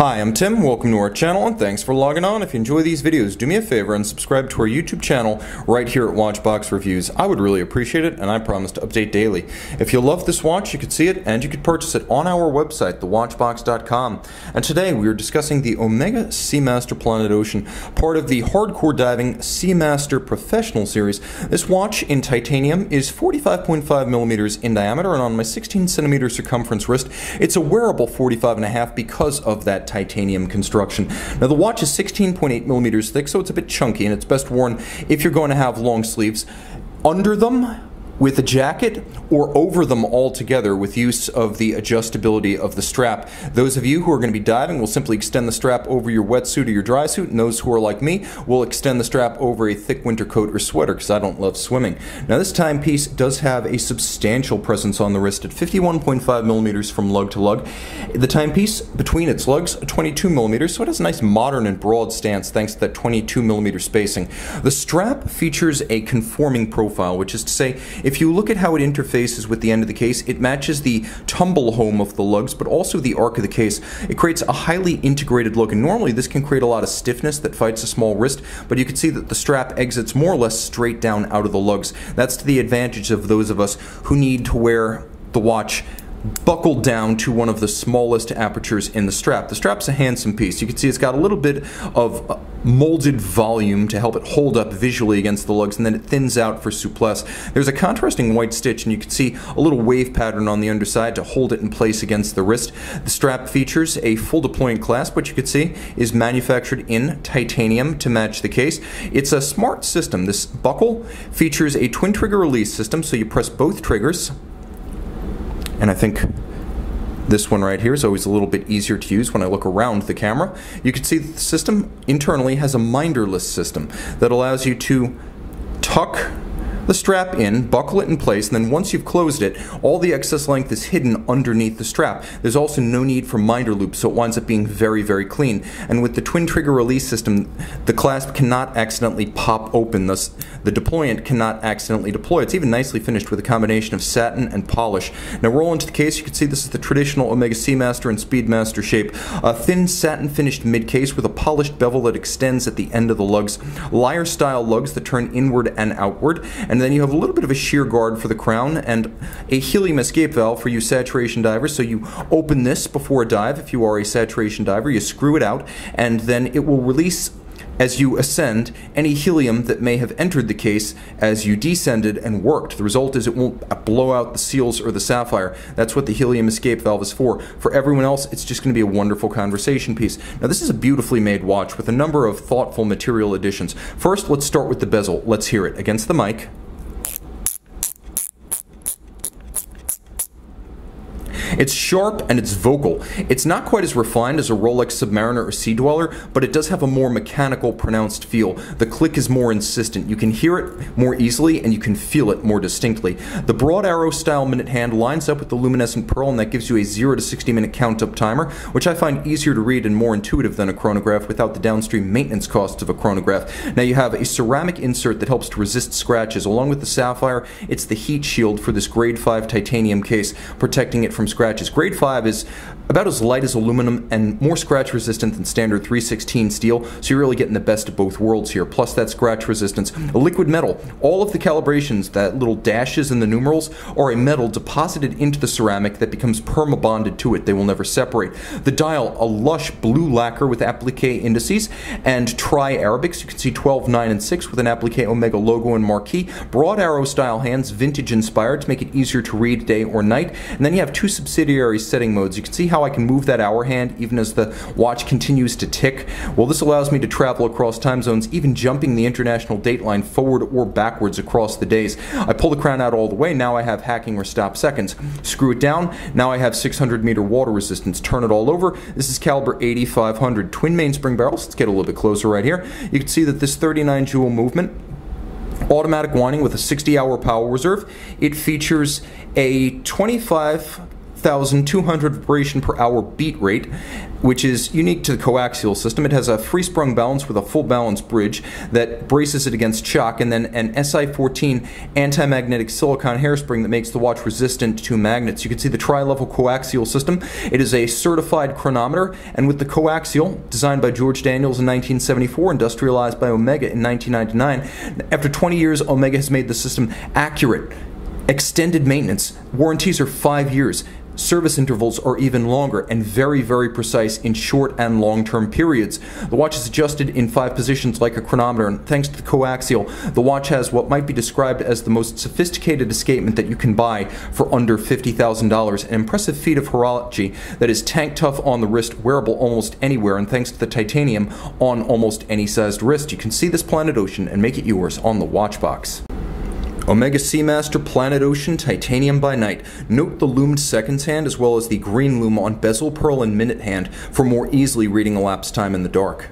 Hi, I'm Tim, welcome to our channel and thanks for logging on. If you enjoy these videos, do me a favor and subscribe to our YouTube channel right here at Watchbox Reviews. I would really appreciate it and I promise to update daily. If you love this watch, you could see it and you could purchase it on our website, thewatchbox.com. And today we are discussing the Omega Seamaster Planet Ocean, part of the Hardcore Diving Seamaster Professional series. This watch in titanium is 45.5 millimeters in diameter and on my 16 centimeter circumference wrist, it's a wearable 45.5 because of that titanium construction. Now the watch is 16.8 millimeters thick, so it's a bit chunky and it's best worn if you're going to have long sleeves under them with a jacket or over them altogether with use of the adjustability of the strap. Those of you who are going to be diving will simply extend the strap over your wetsuit or your dry suit, and those who are like me will extend the strap over a thick winter coat or sweater because I don't love swimming. Now this timepiece does have a substantial presence on the wrist at 51.5 millimeters from lug to lug. The timepiece between its lugs 22 millimeters, so it has a nice modern and broad stance thanks to that 22 millimeter spacing. The strap features a conforming profile, which is to say, if you look at how it interfaces with the end of the case, it matches the tumble home of the lugs, but also the arc of the case. It creates a highly integrated look, and normally this can create a lot of stiffness that fights a small wrist, but you can see that the strap exits more or less straight down out of the lugs. That's to the advantage of those of us who need to wear the watch buckled down to one of the smallest apertures in the strap. The strap's a handsome piece. You can see it's got a little bit of molded volume to help it hold up visually against the lugs, and then it thins out for souplesse. There's a contrasting white stitch, and you can see a little wave pattern on the underside to hold it in place against the wrist. The strap features a full deploying clasp, which you can see is manufactured in titanium to match the case. It's a smart system. This buckle features a twin trigger release system, so you press both triggers. And I think this one right here is always a little bit easier to use when I look around the camera. You can see that the system internally has a minderless system that allows you to tuck the strap in, buckle it in place, and then once you've closed it, all the excess length is hidden underneath the strap. There's also no need for minder loops, so it winds up being very, very clean. And with the twin trigger release system, the clasp cannot accidentally pop open, thus the deployant cannot accidentally deploy. It's even nicely finished with a combination of satin and polish. Now roll into the case, you can see this is the traditional Omega Seamaster and Speedmaster shape. A thin satin finished mid-case with a polished bevel that extends at the end of the lugs, lyre-style lugs that turn inward and outward, and then you have a little bit of a sheer guard for the crown and a helium escape valve for you saturation divers. So you open this before a dive. If you are a saturation diver, you screw it out, and then it will release as you ascend any helium that may have entered the case as you descended and worked. The result is it won't blow out the seals or the sapphire. That's what the helium escape valve is for. For everyone else, it's just going to be a wonderful conversation piece. Now this is a beautifully made watch with a number of thoughtful material additions. First, let's start with the bezel. Let's hear it against the mic. It's sharp and it's vocal. It's not quite as refined as a Rolex Submariner or Sea-Dweller, but it does have a more mechanical, pronounced feel. The click is more insistent. You can hear it more easily and you can feel it more distinctly. The broad arrow style minute hand lines up with the luminescent pearl, and that gives you a 0 to 60 minute count up timer, which I find easier to read and more intuitive than a chronograph without the downstream maintenance costs of a chronograph. Now you have a ceramic insert that helps to resist scratches. Along with the sapphire, it's the heat shield for this grade 5 titanium case, protecting it from scratches. Grade 5 is about as light as aluminum and more scratch resistant than standard 316 steel, so you're really getting the best of both worlds here. Plus that scratch resistance, a liquid metal. All of the calibrations, that little dashes and the numerals, are a metal deposited into the ceramic that becomes perma-bonded to it. They will never separate. The dial, a lush blue lacquer with applique indices and tri-Arabics. You can see 12, 9, and 6 with an applique Omega logo and marquee. Broad arrow style hands, vintage inspired to make it easier to read day or night. And then you have two subsidiary setting modes. You can see how I can move that hour hand even as the watch continues to tick. Well, this allows me to travel across time zones, even jumping the international date line forward or backwards across the days. I pull the crown out all the way, now I have hacking or stop seconds. Screw it down, now I have 600 meter water resistance. Turn it all over, this is caliber 8500. Twin mainspring barrels, let's get a little bit closer right here. You can see that this 39 joule movement, automatic winding with a 60-hour power reserve, it features a 25 1,200 vibration per hour beat rate, which is unique to the coaxial system. It has a free-sprung balance with a full balance bridge that braces it against shock, and then an SI14 anti-magnetic silicon hairspring that makes the watch resistant to magnets. You can see the tri-level coaxial system. It is a certified chronometer, and with the coaxial, designed by George Daniels in 1974, industrialized by Omega in 1999, after 20 years, Omega has made the system accurate. Extended maintenance, warranties are 5 years, service intervals are even longer, and very, very precise in short and long-term periods. The watch is adjusted in 5 positions like a chronometer, and thanks to the coaxial, the watch has what might be described as the most sophisticated escapement that you can buy for under $50,000, an impressive feat of horology that is tank-tough on the wrist, wearable almost anywhere, and thanks to the titanium, on almost any sized wrist. You can see this planet ocean and make it yours on the Watchbox. Omega Seamaster Planet Ocean Titanium by Night. Note the loomed seconds hand as well as the green lume on bezel, pearl, and minute hand for more easily reading elapsed time in the dark.